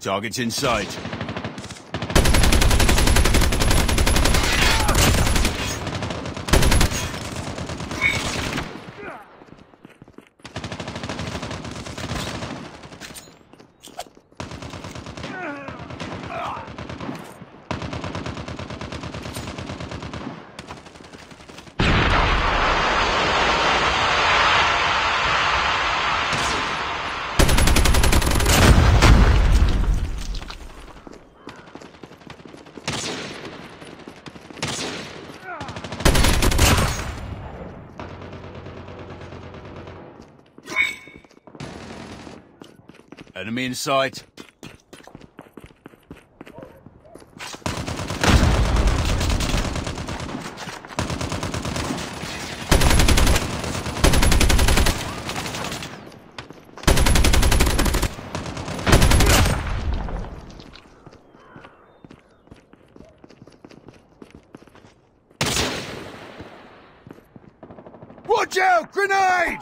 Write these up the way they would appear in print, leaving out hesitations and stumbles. Target's in sight. Enemy in sight. Watch out! Grenade!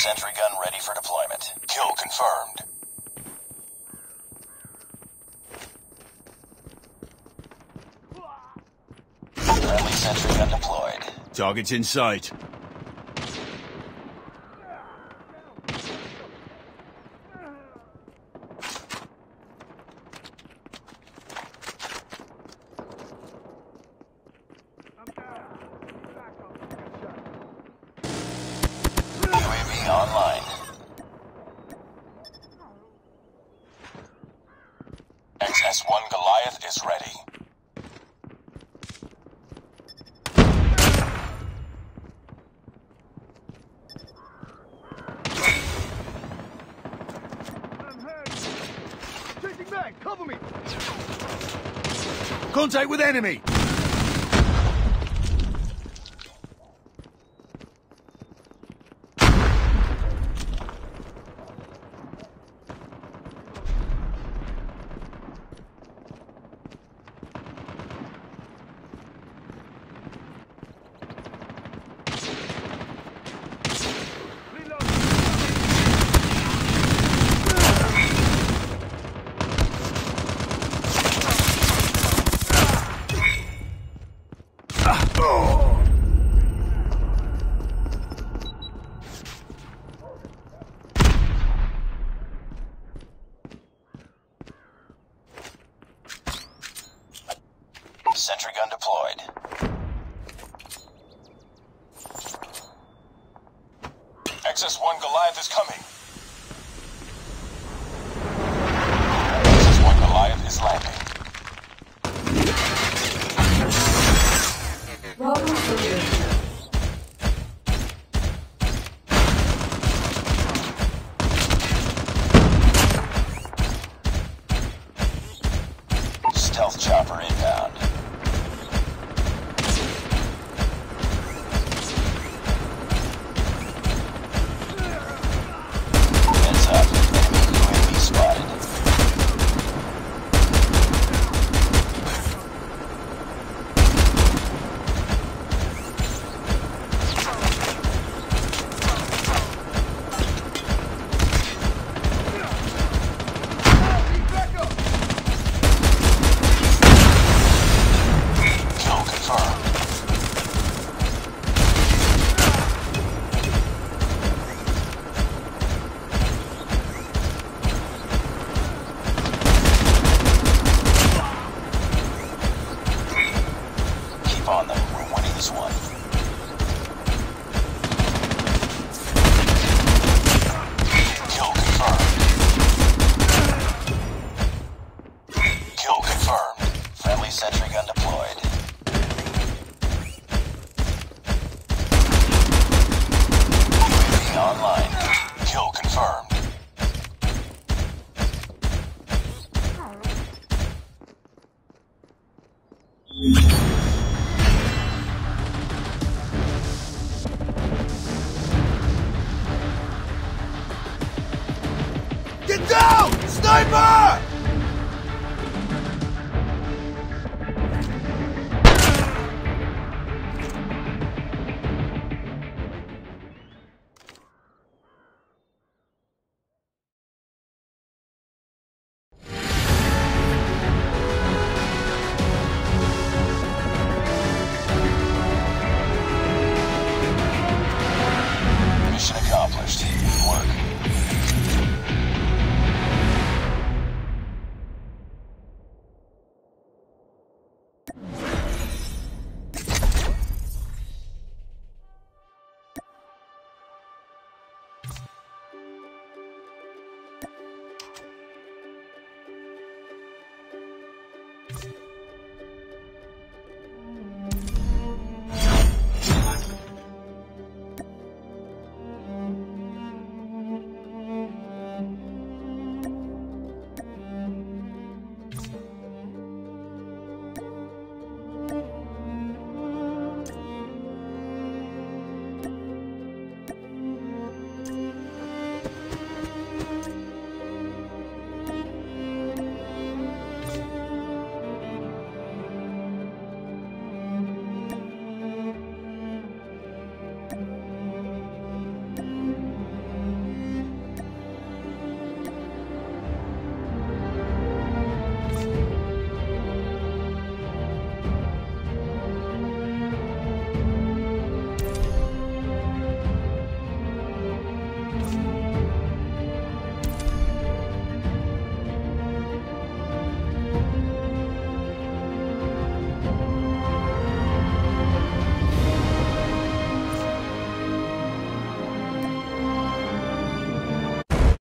Sentry gun ready for deployment. Kill confirmed. Friendly sentry gun deployed. Target's in sight. Online. XS-1 Goliath is ready. I'm hurt. Chasing back, cover me. Contact with enemy. Sentry gun deployed. XS-1 Goliath is coming. XS-1 Goliath is landing. Welcome to you. Stealth chopper inbound. Heads up, enemy UAV spotted. Sentry gun deployed. UAV online. Kill confirmed. Get down! Sniper!